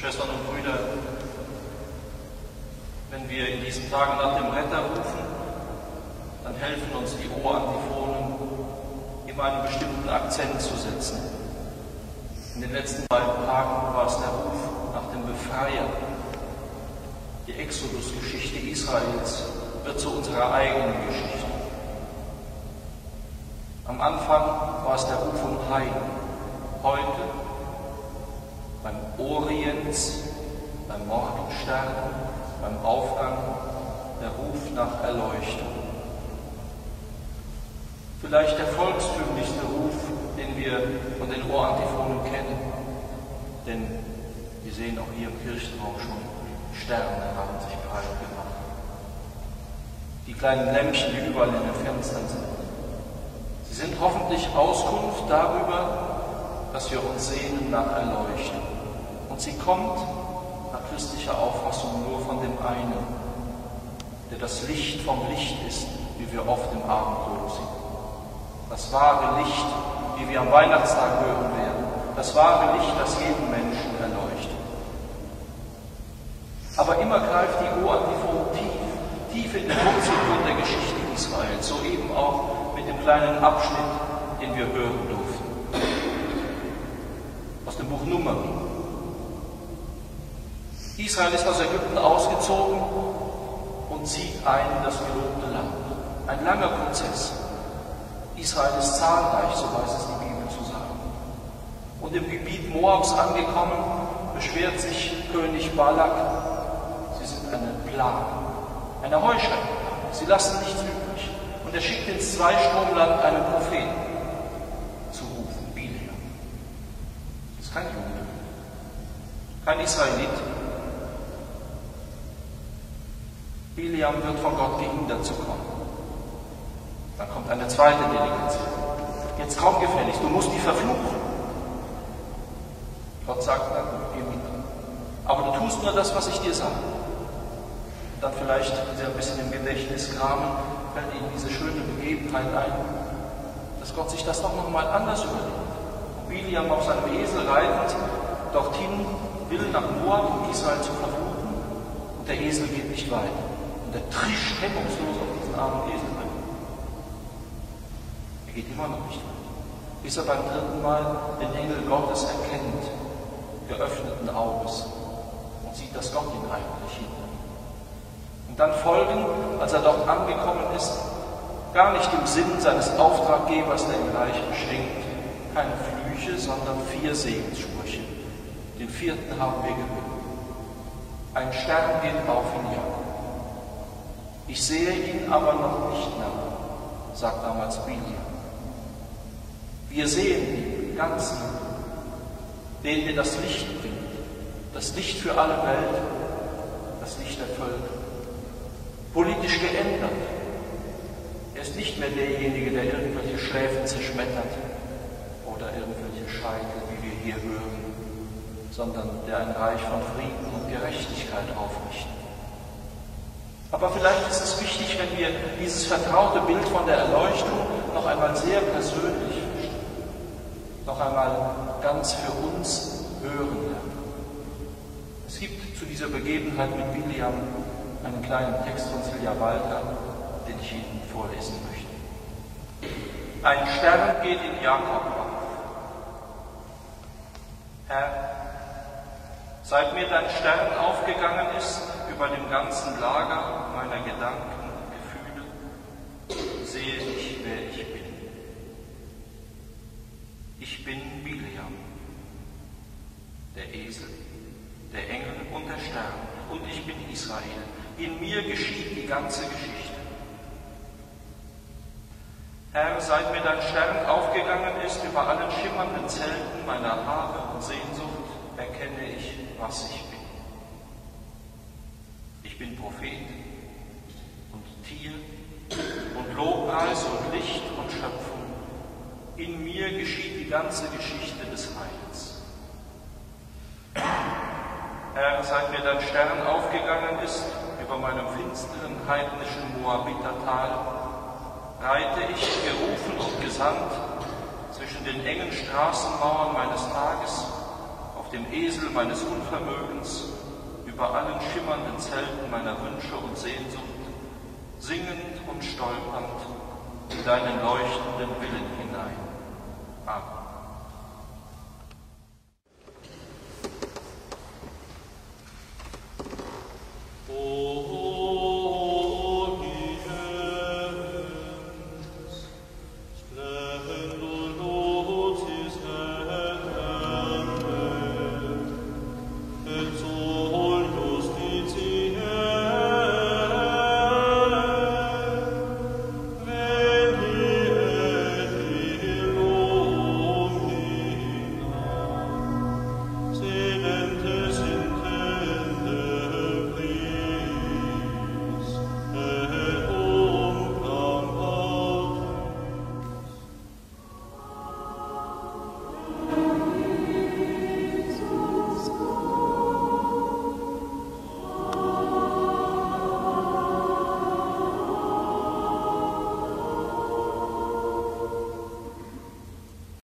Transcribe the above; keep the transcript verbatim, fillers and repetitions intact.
Schwestern und Brüder, wenn wir in diesen Tagen nach dem Retter rufen, dann helfen uns die O-Antiphonen, ihm einen bestimmten Akzent zu setzen. In den letzten beiden Tagen war es der Ruf nach dem Befreier. Die Exodus-Geschichte Israels wird zu unserer eigenen Geschichte. Am Anfang war es der Ruf um Heil. Heute, beim Oriens, beim Morgenstern, beim Aufgang, der Ruf nach Erleuchtung. Vielleicht der volkstümlichste Ruf, den wir von den O-Antiphonen kennen, denn wir sehen auch hier im Kirchenraum schon, Sterne haben sich breit gemacht. Die kleinen Lämpchen, die überall in den Fenstern sind, sie sind hoffentlich Auskunft darüber, dass wir uns sehnen nach Erleuchtung. Und sie kommt nach christlicher Auffassung nur von dem einen, der das Licht vom Licht ist, wie wir oft im Abendrot sehen. Das wahre Licht, wie wir am Weihnachtstag hören werden, das wahre Licht, das jeden Menschen erleuchtet. Aber immer greift die O-Antiphon tief, tief in den Wurzelgrund der Geschichte Israels, soeben auch mit dem kleinen Abschnitt, den wir hören durften. Aus dem Buch Numeri. Israel ist aus Ägypten ausgezogen und zieht ein in das gelobte Land. Ein langer Prozess. Israel ist zahlreich, so weiß es die Bibel zu sagen. Und im Gebiet Moabs angekommen, beschwert sich König Balak, sie sind eine Plage, eine Heuschrecke, sie lassen nichts übrig. Und er schickt ins Zweistromland einen Propheten zu rufen, Bileam. Das ist kein Jude, kein Israelit. Bileam wird von Gott gehindert zu kommen. Dann kommt eine zweite Delegation. Jetzt komm gefällig, du musst die verfluchen. Gott sagt dann, geh mit. Aber du tust nur das, was ich dir sage. Und dann vielleicht, wenn sie ein bisschen im Gedächtnis kramen, fällt ihnen diese schöne Begebenheit ein, dass Gott sich das doch nochmal anders überlegt. Bileam auf seinem Esel reitend dorthin will nach Moab, um Israel zu verfluchen. Und der Esel geht nicht weit. Und der trischt hemmungslos auf diesen armen Esel. Er geht immer noch nicht weit, bis er beim dritten Mal den Engel Gottes erkennt, geöffneten Auges, und sieht, dass Gott ihn eigentlich hindert. Und dann folgen, als er dort angekommen ist, gar nicht im Sinn seines Auftraggebers, der ihn reich beschenkt, keine Flüche, sondern vier Segenssprüche. Den vierten haben wir gehört. Ein Stern geht auf in Jakob. Ich sehe ihn aber noch nicht nach, sagt damals Bileam. Wir sehen den ganzen, den wir das Licht bringt, das Licht für alle Welt, das Licht der Völker, politisch geändert. Er ist nicht mehr derjenige, der irgendwelche Schläfen zerschmettert oder irgendwelche Scheitel, wie wir hier hören, sondern der ein Reich von Frieden und Gerechtigkeit aufrichtet. Aber vielleicht ist es wichtig, wenn wir dieses vertraute Bild von der Erleuchtung noch einmal sehr persönlich verstehen. Noch einmal ganz für uns hören. Es gibt zu dieser Begebenheit mit Bileam einen kleinen Text von Silja Walter, den ich Ihnen vorlesen möchte. Ein Stern geht in Jakob auf. Herr, seit mir dein Stern aufgegangen ist über dem ganzen Lager meiner Gedanken und Gefühle, sehe ich, wer ich bin. Ich bin Bileam, der Esel, der Engel und der Stern, und ich bin Israel. In mir geschieht die ganze Geschichte. Herr, seit mir dein Stern aufgegangen ist über allen schimmernden Zelten meiner Haare und Sehnsucht, erkenne ich, was ich bin. Ich bin Prophet und Tier und Lobpreis und Licht und Schöpfung. In mir geschieht die ganze Geschichte des Heils. Herr, seit mir dein Stern aufgegangen ist über meinem finsteren, heidnischen Moabitertal, reite ich, gerufen und gesandt, zwischen den engen Straßenmauern meines Tages auf dem Esel meines Unvermögens, über allen schimmernden Zelten meiner Wünsche und Sehnsucht, singend und stolpernd in deinen leuchtenden Willen hinein. Amen.